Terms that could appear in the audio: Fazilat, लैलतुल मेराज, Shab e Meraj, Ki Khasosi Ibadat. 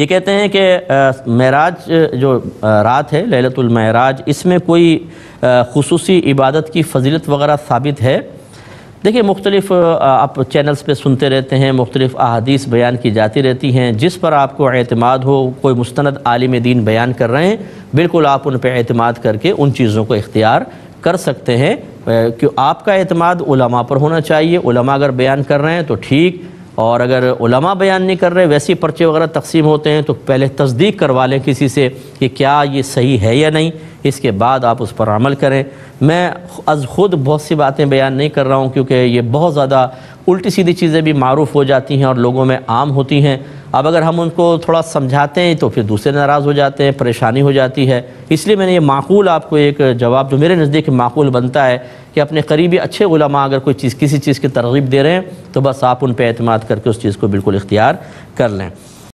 ये कहते हैं कि मेराज जो रात है लैलतुल मेराज, इसमें कोई खुसूसी इबादत की फजीलत वगैरह साबित है? देखिए, मुख्तलिफ़ आप चैनल्स पे सुनते रहते हैं, मुख्तलिफ़ अहादीस बयान की जाती रहती हैं, जिस पर आपको एतमाद हो, कोई मुस्तनद आलिम दीन बयान कर रहे हैं, बिल्कुल आप उन पर एतमाद करके उन चीज़ों को इख्तियार कर सकते हैं। क्यों आपका एतमाद उलमा पर होना चाहिए, उलमा अगर बयान कर रहे हैं तो ठीक, और अगर उलमा बयान नहीं कर रहे, वैसे पर्चे वगैरह तकसीम होते हैं तो पहले तस्दीक करवा लें किसी से कि क्या ये सही है या नहीं, इसके बाद आप उस पर अमल करें। मैं अज़ ख़ुद बहुत सी बातें बयान नहीं कर रहा हूँ, क्योंकि ये बहुत ज़्यादा उल्टी सीधी चीज़ें भी मारूफ़ हो जाती हैं और लोगों में आम होती हैं। अब अगर हम उनको थोड़ा समझाते हैं तो फिर दूसरे नाराज़ हो जाते हैं, परेशानी हो जाती है। इसलिए मैंने ये माकूल आपको एक जवाब जो मेरे नज़दीक माकूल बनता है कि अपने करीबी अच्छे उलमा अगर कोई चीज़ किसी चीज़ की तरगीब दे रहे हैं तो बस आप उन पर एतमाद करके उस चीज़ को बिल्कुल इख्तियार कर लें।